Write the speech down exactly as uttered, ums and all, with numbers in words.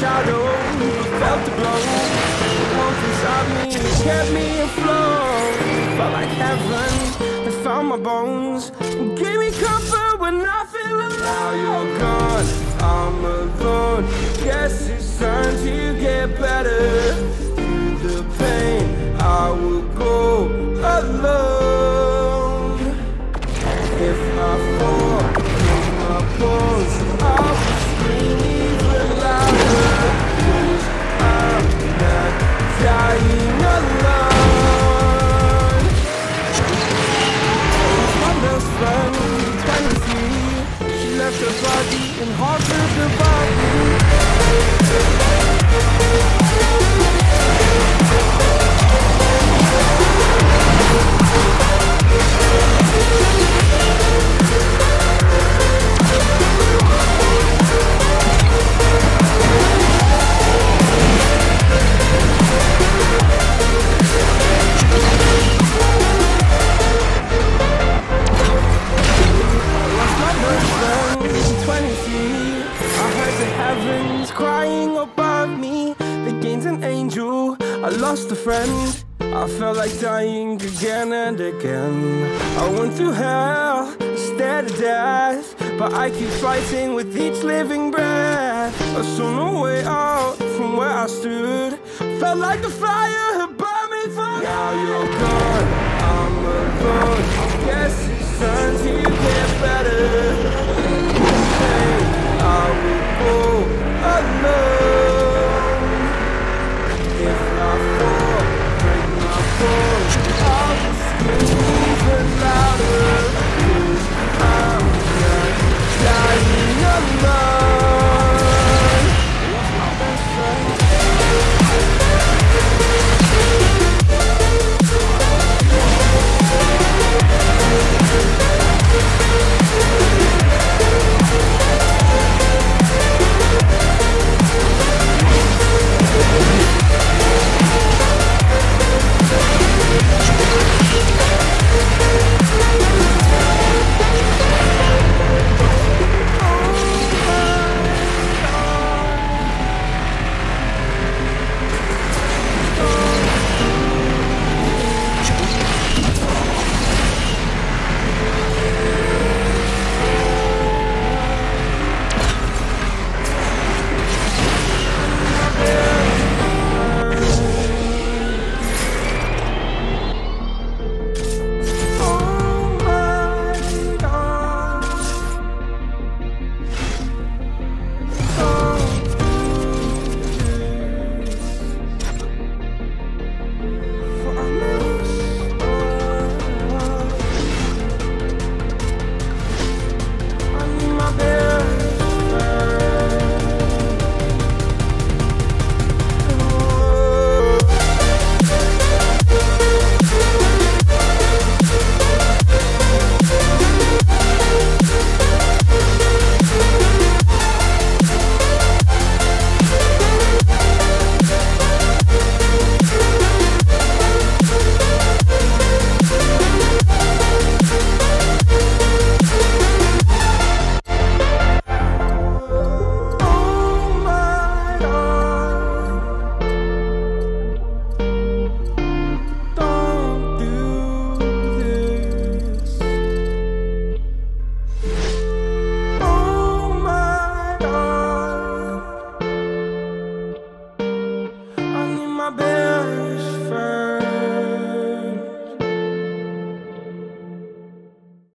shadow felt the blow. The warmth inside me kept me afloat. Felt like heaven, I found my bones. Gave me comfort when I feel alone. Now you're gone, I'm alone. Guess it's time to get better. Through the pain, I will go alone. If I fall, break my bones, I'll be screaming. Dying alone. My best friend, twenty-three. She left her body and heart with her body. Crying above me, they gained an angel. I lost a friend. I felt like dying again and again. I went through hell, stared at death, but I keep fighting with each living breath. I saw no way out from where I stood. Felt like the fire had burned me for. Now you're gone, I'm alone. Guess it's time to get